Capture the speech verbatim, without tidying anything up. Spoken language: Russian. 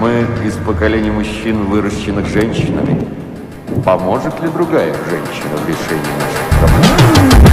Мы из поколения мужчин, выращенных женщинами. Поможет ли другая женщина в решении наших проблем?